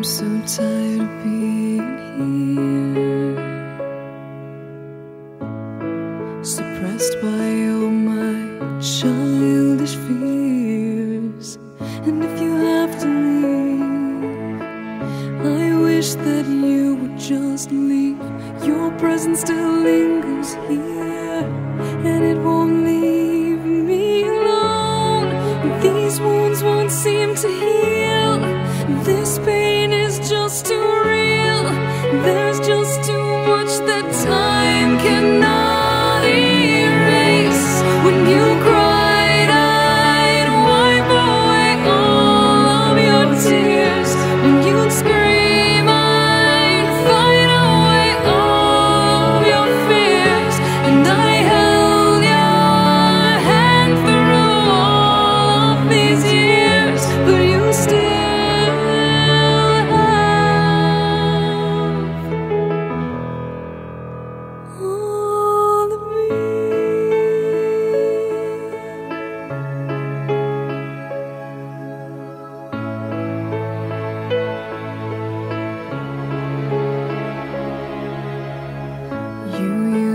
I'm so tired of being here, suppressed by all my childish fears. And if you have to leave, I wish that you would just leave. Your presence still lingers here, and it won't leave me alone. These wounds won't seem to heal. This pain is just too real. There's just too much that time cannot erase. When you cried, I'd wipe away all of your tears. When you'd scream, I'd fight away all of your fears. And I held your hand through all of these years, but you still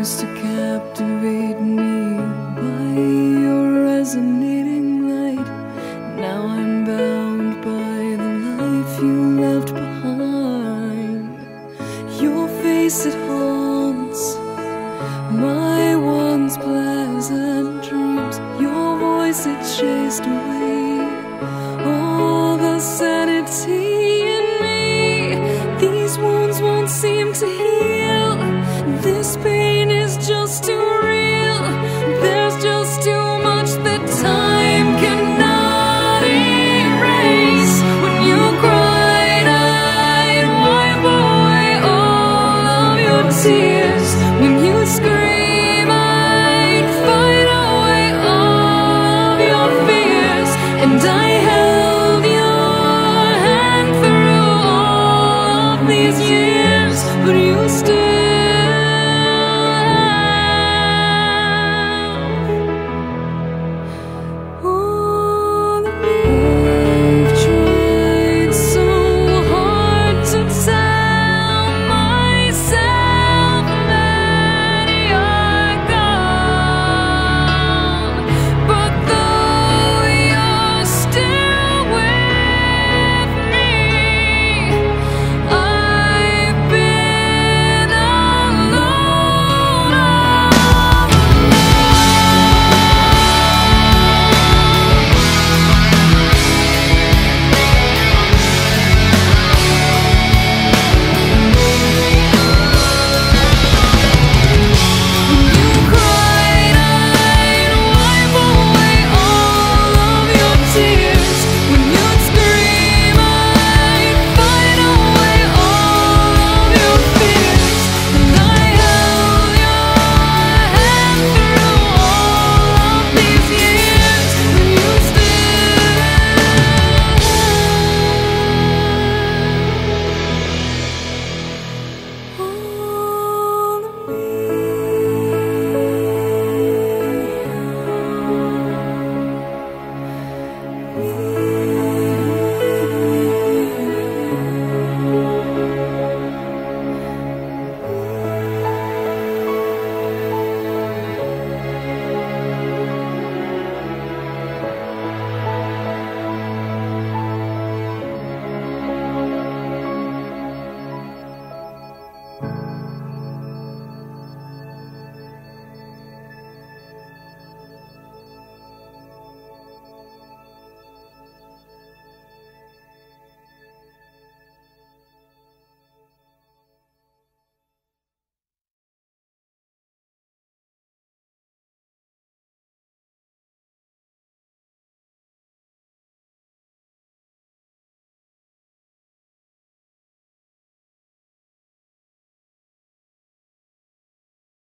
to captivate me by your resonating light. Now I'm bound by the life you left behind. Your face, it haunts my once pleasant dreams. Your voice, it chased away all the sanity in me. These wounds won't seem to heal. This pain is just too real. There's just too much that time cannot erase. When you cried, I'd wipe away all of your tears. When you scream, I'd fight away all of your fears. And I held your hand through all of these years, but you still